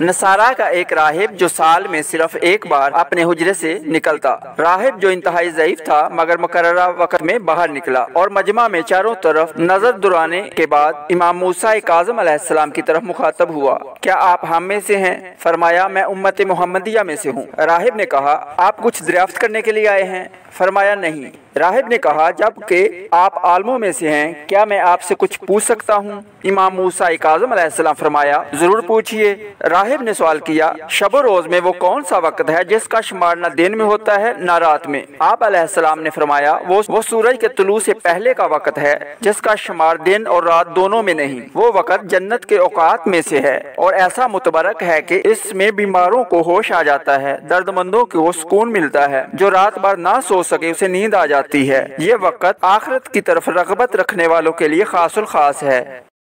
नसारा का एक राहिब जो साल में सिर्फ एक बार अपने हुजरे से निकलता। राहिब जो इंतहाई ज़ईफ था मगर मुकर्ररा वक्त में बाहर निकला और मजमा में चारों तरफ नजर दुराने के बाद इमाम मूसा काज़िम अलैहिस्सलाम की तरफ मुखातब हुआ, क्या आप हम में से हैं? फरमाया, मैं उम्मत मोहम्मदिया में से हूँ। राहिब ने कहा, आप कुछ दरियाफ्त करने के लिए आए हैं? फरमाया, नहीं। राहिब ने कहा, जबकि आप आलमों में से हैं, क्या मैं आपसे कुछ पूछ सकता हूँ? इमाम मूसा काज़िम अलैहिस्सलाम फरमाया, जरूर पूछिए। राहिब ने सवाल किया, शब रोज में वो कौन सा वक्त है जिसका शुमार न दिन में होता है न रात में? आप अलैहिस्सलाम ने फरमाया, वो सूरज के तुलू से पहले का वक्त है जिसका शुमार दिन और रात दोनों में नहीं, वो वक्त जन्नत के औकात में से है और ऐसा मुतबरक है कि इसमें बीमारों को होश आ जाता है, दर्दमंदों को सुकून मिलता है, जो रात भर ना सो सके उसे नींद आ जाती है। ये वक्त आखिरत की तरफ रगबत रखने वालों के लिए खासुल खास है।